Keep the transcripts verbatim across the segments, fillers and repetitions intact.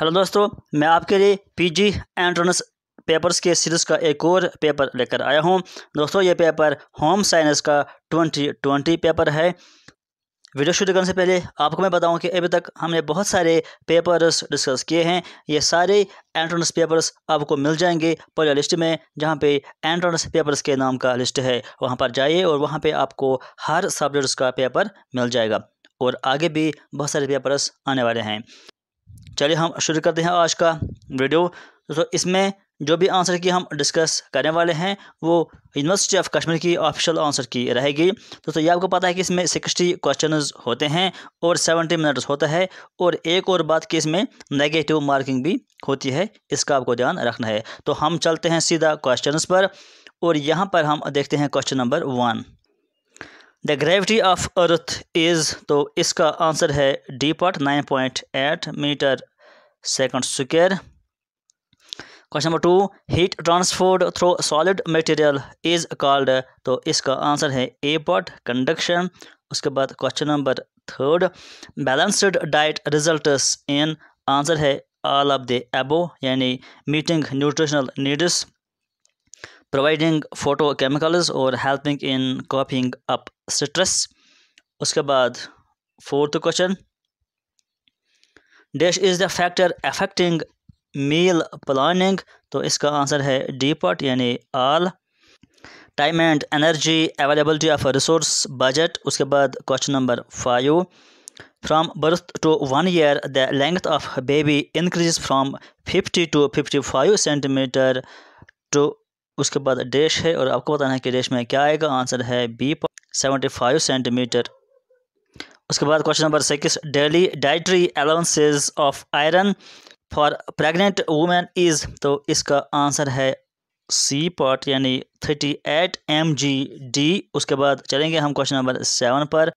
Hello दोस्तों, मैं आपके लिए पीजी एंट्रेंस पेपर्स के सीरीज़ का एक और पेपर लेकर आया हूं। दोस्तों ये पेपर होम साइंस का ट्वेंटी ट्वेंटी पेपर है। वीडियो शुरू करने से पहले आपको मैं बताऊं कि अभी तक हमने बहुत सारे पेपर्स डिस्कस किए हैं। ये सारे एंट्रेंस पेपर्स आपको मिल जाएंगे पहले लिस्ट में, जहां पे एंट्रेंस पेपर्स के नाम का लिस्ट है। वहां पर जाइए और वहां पे आपको हर सब्जेक्ट्स का पेपर मिल जाएगा और आगे भी बहुत सारे पेपर्स आने वाले हैं। चलिए हम शुरू करते हैं आज का वीडियो। तो इसमें जो भी आंसर की हम डिस्कस करने वाले हैं वो यूनिवर्सिटी ऑफ कश्मीर की ऑफिशियल आंसर की रहेगी। तो, तो ये आपको पता है कि इसमें सिक्सटी क्वेश्चंस होते हैं और सेवेंटी मिनट्स होता है। और एक और बात कि इसमें नेगेटिव मार्किंग भी होती है, इसका आपको ध्यान रखना है। तो हम चलते हैं सीधा क्वेश्चंस पर और यहाँ पर हम देखते हैं question number one, the gravity of earth is. तो इसका आंसर है D part nine point eight metre second square. Question number two, heat transferred through solid material is called. तो इसका आंसर है ए पार्ट कंडक्शन। उसके बाद question number third, balanced diet results in. Answer है all of the above, यानी meeting nutritional needs, providing photochemicals और helping in coping up stress. उसके बाद fourth question, dash is the factor affecting meal planning. तो इसका answer है D part, यानी all, time and energy, availability of resource, budget. उसके बाद question number five, from birth to one year the length of baby increase from fifty to fifty five centimetre to. उसके बाद dash है और आपको बताना है कि डैश में क्या आएगा। आंसर है बी सेवेंटी फाइव सेंटीमीटर। उसके बाद question number six, daily dietary allowances of iron for pregnant women is. तो इसका आंसर है सी पार्ट, यानी thirty eight M G D. उसके बाद चलेंगे हम क्वेश्चन नंबर सेवन पर,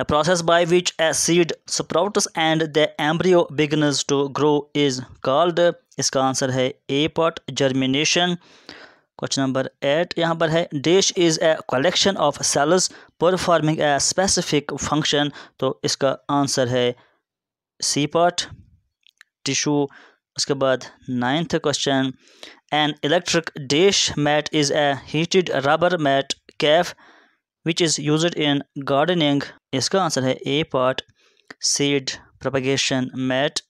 the process by which a seed sprouts and the embryo begins to grow is called. इसका आंसर है A part germination. Question number eight यहाँ पर है, dash is a collection of cells performing a specific function. तो इसका answer है C part tissue. उसके बाद ninth question, an electric dash mat is a heated rubber mat कैफ which is used in gardening। इसका आंसर है A part seed propagation mat.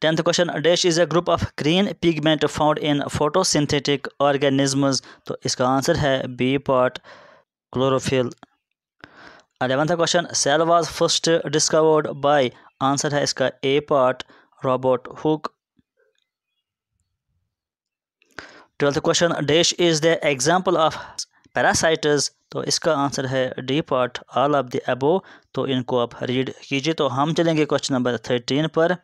Tenth question, dash is a group of green pigment found in photosynthetic organisms. तो इसका answer है B part chlorophyll. Eleventh question, cell was first discovered by. Answer है इसका A part Robert hook. Twelfth question, dash is the example of parasites. तो इसका answer है D part all of the above. तो इनको आप read कीजिए। तो हम चलेंगे क्वेश्चन नंबर थर्टीन पर,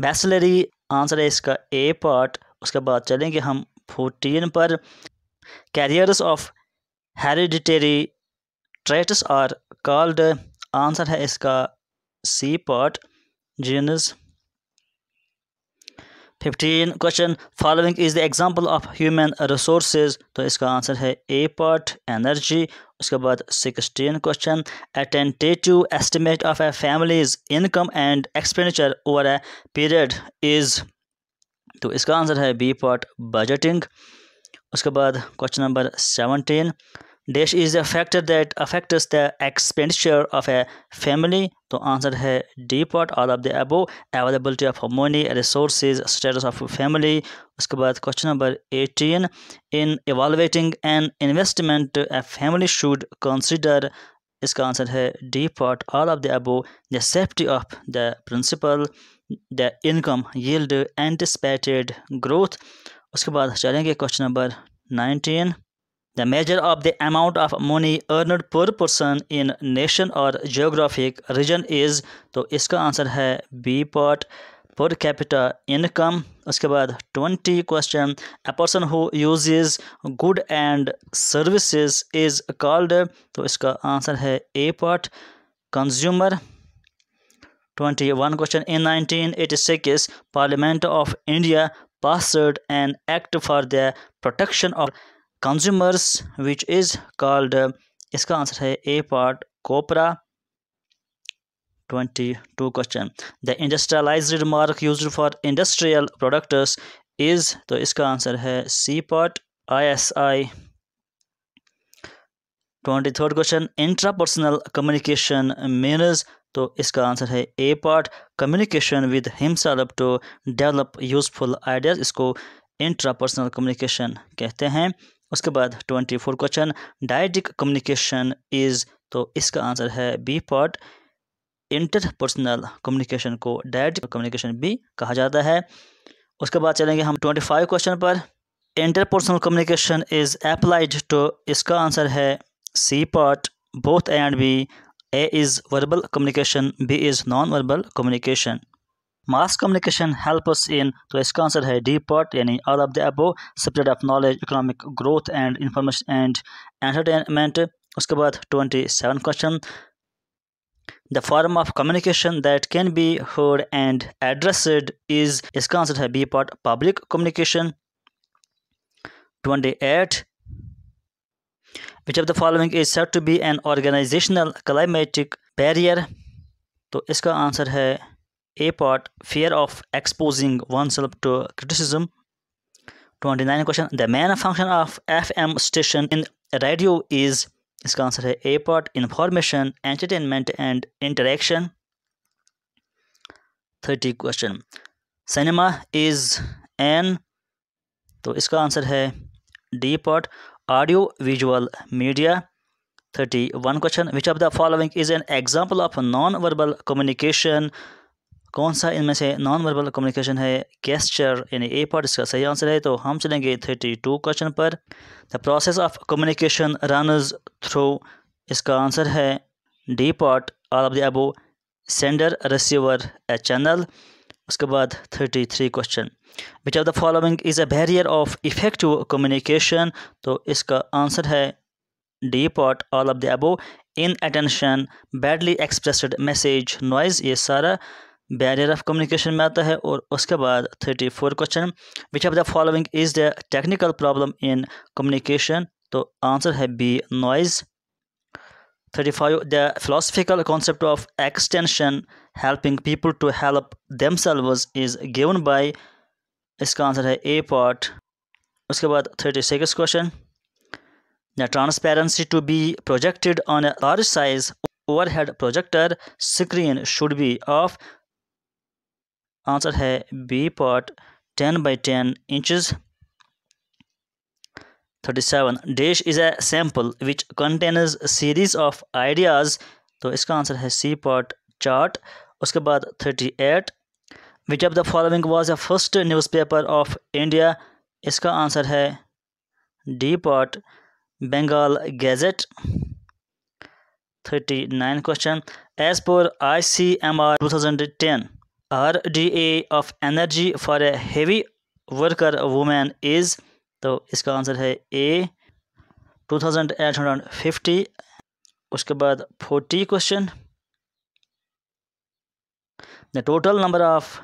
बैसिलरी। आंसर है इसका ए पार्ट। उसके बाद चलेंगे हम फोर्टीन पर, carriers of hereditary traits are called. Answer है इसका C part genes. Fifteen question, following is the example of human resources. तो इसका आंसर है ए पार्ट एनर्जी। उसके बाद sixteen question, a tentative estimate of a family's income and expenditure over a period is. तो इसका answer है B part budgeting. उसके बाद question number seventeen, dash is the factor that affects the expenditure of a family. तो answer है D part all of the above, availability of money, resources, status of family. उसके बाद question number eighteen, in evaluating an investment a family should consider. इसका answer है D part all of the above, the safety of the principal, the income yield, anticipated growth. उसके बाद चलेंगे question number nineteen, the measure of the amount of money earned per person in nation or geographic region is। तो इसका answer है B part per capita income. उसके बाद twenty question, a person who uses good and services is called। तो इसका answer है A part consumer. Twenty one question, in nineteen eighty six parliament of India passed an act for the protection of consumers which is called। इसका answer है A part COPRA. twenty-two question. The industrialized remark used for industrial products is, तो इसका answer है C part I S I. Twenty third question, intrapersonal communication means, तो इसका answer है A part, communication with himself to develop useful ideas, इसको intrapersonal communication कहते हैं. उसके बाद twenty four question, dyadic communication is, तो इसका आंसर है बी पार्ट, इंटरपर्सनल कम्युनिकेशन को डायडिक कम्युनिकेशन भी कहा जाता है. उसके बाद चलेंगे हम ट्वेंटी फाइव क्वेश्चन पर, इंटरपर्सनल कम्युनिकेशन इज अप्लाइड, तो इसका आंसर है C part, both A and B, A is verbal communication, B is non verbal communication. Mass communication help us in, तो इसका आंसर है डी पार्ट, यानी all of the above, spread of knowledge, economic growth and information and entertainment. उसके बाद twenty seven question, the form of communication that can be heard and addressed is, इसका answer है B part, public communication. Twenty eight, which of the following is said to be an organizational climatic barrier, तो इसका answer है A part, fear of exposing oneself to criticism. Twenty nine question, the main function of F M station in radio is, इसका answer है A part, information, entertainment and interaction. Thirty question, cinema is an, तो इसका answer है D part, audio visual media. Thirty one question, which of the following is an example of non verbal communication, कौन सा इनमें से non verbal communication है, gesture, यानी A part इसका सही आंसर है. तो हम चलेंगे थर्टी टू क्वेश्चन पर, the process of communication runs through, इसका आंसर है D part, all of the above, sender, receiver, a channel. उसके बाद thirty three question, which of the following is a barrier of effective communication, तो इसका answer है D part, all of the above, in attention, badly expressed message, noise, ये सारा barrier of communication में आता है. और उसके बाद thirty four question, which of the following is the technical problem in communication, तो आंसर है B noise. Thirty five, the philosophical concept of extension, helping people to help themselves, is given by, इसका answer है A part. उसके बाद thirty six question, the transparency to be projected on a large size overhead projector screen should be of, answer है B part, ten by ten inches. Thirty seven, dish is a sample which contains a series of ideas, तो इसका answer है C part, chart. उसके बाद thirty eight, which of the following was the first newspaper of India, इसका answer है D part, Bengal gazette. Thirty nine question, as per I C M R twenty ten, R D A of energy for a heavy worker woman is, तो इसका answer है A, two thousand eight hundred fifty. उसके बाद forty question, the total number of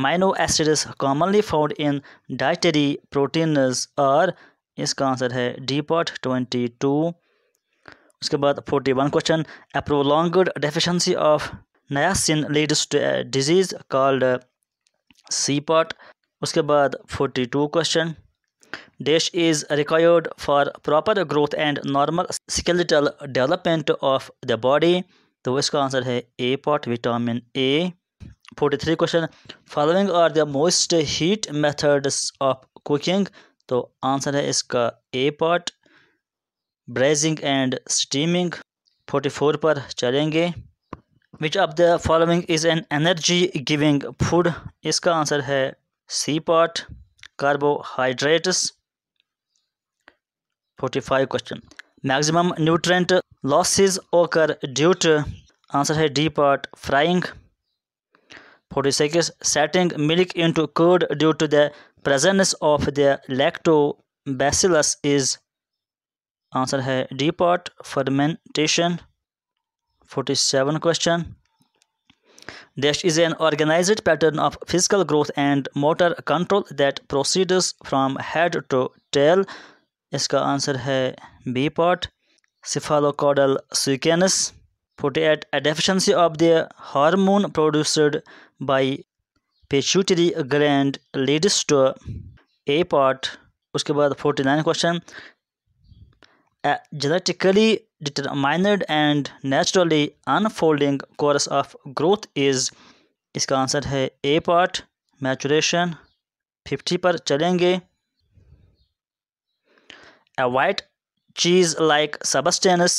amino acids commonly found in dietary proteins are, इसका answer है D part, twenty two. उसके बाद forty one question, a prolonged deficiency of niacin leads to a disease called, C part. उसके बाद forty two question, dash is required for proper growth and normal skeletal development of the body, तो इसका answer है A part, vitamin A. Forty three question, following are the most heat methods of cooking, तो answer है इसका A part, braising and steaming. Forty four पर चलेंगे, which of the following is an energy giving food, इसका answer है C part, carbohydrates. Forty five question, maximum nutrient losses occur due to, answer है D part, frying. Forty six, setting milk into curd due to the presence of the lactobacillus is, answer है D part, fermentation. Forty seven question, Dash is an organized pattern of physical growth and motor control that proceeds from head to tail. इसका answer है B part, cephalocaudal sequence. forty-eight a deficiency of the hormone produced by pituitary gland leads to a part. उसके बाद forty-nine question, a genetically determined and naturally unfolding course of growth is, इसका answer है a part maturation. fifty पर चलेंगे, a white cheese like substance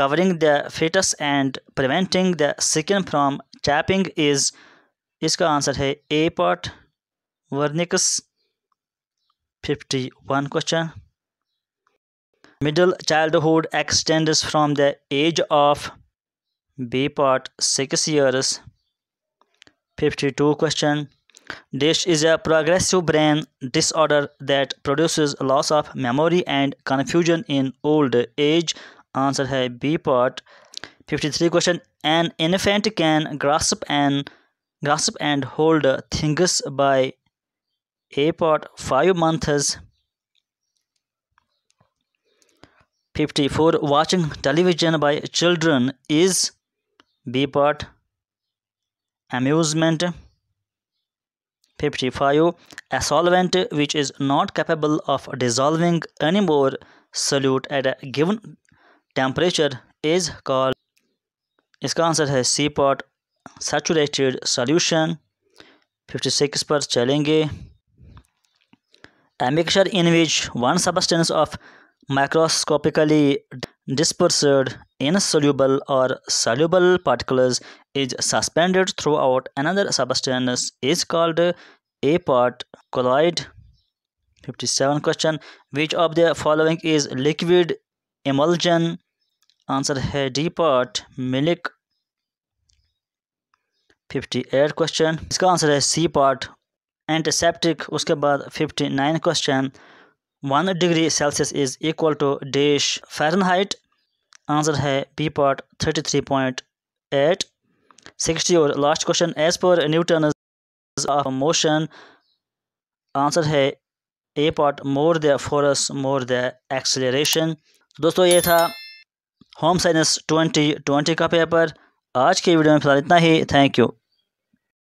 covering the fetus and preventing the skin from chapping is, इसका answer है a part vernix. fifty-one question, middle childhood extends from the age of B part six years. fifty-two question, D I S H is a progressive brain disorder that produces loss of memory and confusion in old age. Answer है B part. fifty-three question, an infant can grasp and grasp and hold things by A part five months. fifty-four watching television by children is B part amusement. fifty-five a solvent which is not capable of dissolving any more solute at a given temperature is called, इसका answer है C part saturated solution. fifty-six पर चलेंगे, a mixture in which one substance of microscopically dispersed insoluble or soluble particles is suspended throughout another substance is called A part colloid. fifty-seven question, which of the following is liquid emulsion? Answer है D part milk. fifty-eight question, इसका answer है C part antiseptic. उसके बाद fifty-nine question, one degree Celsius is equal to dash Fahrenheit. Answer है B part thirty-three point eight. sixty और last question, as per Newton's of motion. Answer है A part more the force more the acceleration. दोस्तों ये था home science twenty twenty का paper. आज के video में फिलहाल इतना ही. Thank you.